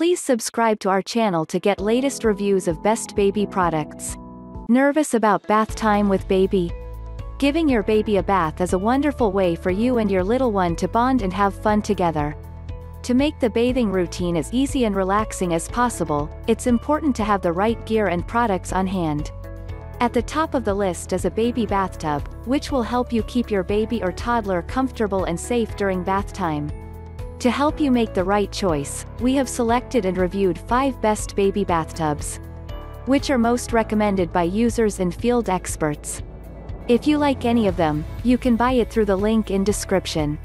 Please subscribe to our channel to get latest reviews of best baby products. Nervous about bath time with baby? Giving your baby a bath is a wonderful way for you and your little one to bond and have fun together. To make the bathing routine as easy and relaxing as possible, it's important to have the right gear and products on hand. At the top of the list is a baby bathtub, which will help you keep your baby or toddler comfortable and safe during bath time. To help you make the right choice, we have selected and reviewed 5 best baby bathtubs, which are most recommended by users and field experts. If you like any of them, you can buy it through the link in description.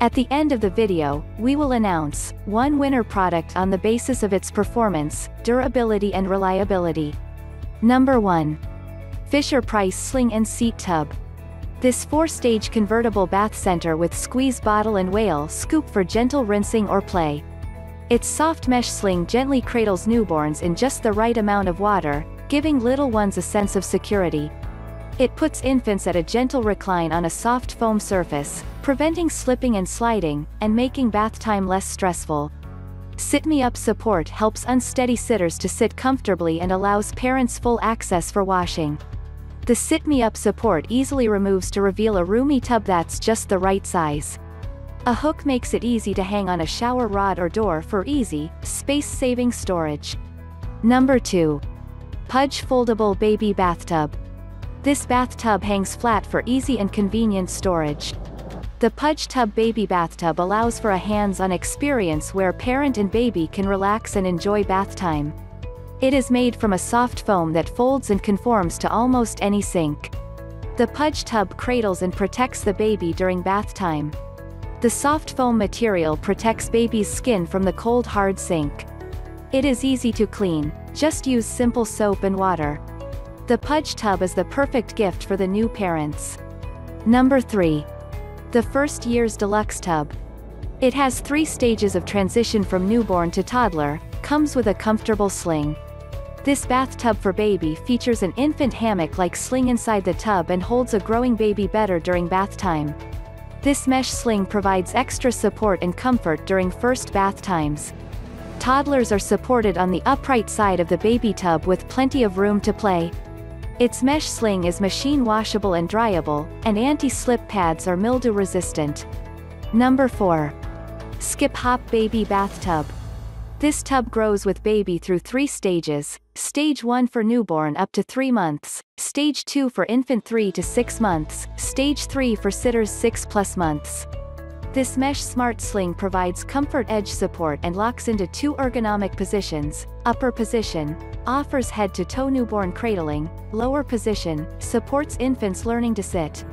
At the end of the video, we will announce one winner product on the basis of its performance, durability and reliability. Number 1. Fisher Price Sling and Seat Tub. This 4-stage convertible bath center with squeeze bottle and whale scoop for gentle rinsing or play. Its soft mesh sling gently cradles newborns in just the right amount of water, giving little ones a sense of security. It puts infants at a gentle recline on a soft foam surface, preventing slipping and sliding, and making bath time less stressful. Sit-me-up support helps unsteady sitters to sit comfortably and allows parents full access for washing. The sit-me-up support easily removes to reveal a roomy tub that's just the right size. A hook makes it easy to hang on a shower rod or door for easy, space-saving storage. Number 2. Puj Foldable Baby Bathtub. This bathtub hangs flat for easy and convenient storage. The Puj Tub Baby Bathtub allows for a hands-on experience where parent and baby can relax and enjoy bath time. It is made from a soft foam that folds and conforms to almost any sink. The Puj Tub cradles and protects the baby during bath time. The soft foam material protects baby's skin from the cold hard sink. It is easy to clean, just use simple soap and water. The Puj Tub is the perfect gift for the new parents. Number 3. The First Year's Deluxe Tub. It has 3 stages of transition from newborn to toddler, comes with a comfortable sling. This bathtub for baby features an infant hammock-like sling inside the tub and holds a growing baby better during bath time. This mesh sling provides extra support and comfort during first bath times. Toddlers are supported on the upright side of the baby tub with plenty of room to play. Its mesh sling is machine washable and dryable, and anti-slip pads are mildew resistant. Number 4. Skip Hop Baby Bathtub. This tub grows with baby through 3 stages, Stage 1 for newborn up to 3 months, Stage 2 for infant 3 to 6 months, Stage 3 for sitters 6+ months. This mesh smart sling provides comfort edge support and locks into 2 ergonomic positions, upper position, offers head-to-toe newborn cradling, lower position, supports infants learning to sit.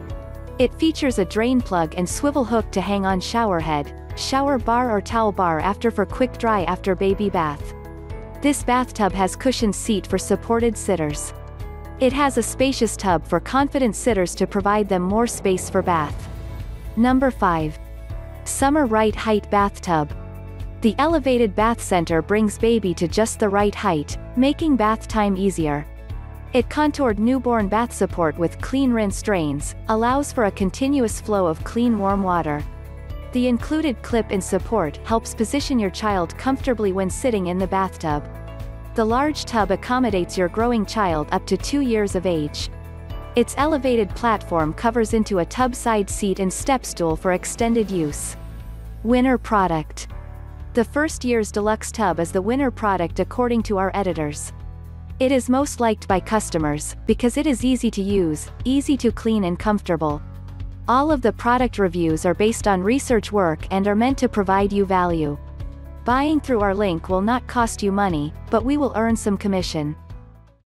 It features a drain plug and swivel hook to hang on shower head, shower bar or towel bar after for quick dry after baby bath. This bathtub has cushioned seat for supported sitters. It has a spacious tub for confident sitters to provide them more space for bath. Number 5. Summer Right Height Bathtub. The elevated bath center brings baby to just the right height, making bath time easier. It contoured newborn bath support with clean rinse drains, allows for a continuous flow of clean warm water. The included clip and support helps position your child comfortably when sitting in the bathtub. The large tub accommodates your growing child up to 2 years of age. Its elevated platform covers into a tub side seat and step stool for extended use. Winner product. The First Year's Deluxe Tub is the winner product according to our editors. It is most liked by customers, because it is easy to use, easy to clean and comfortable. All of the product reviews are based on research work and are meant to provide you value. Buying through our link will not cost you money, but we will earn some commission.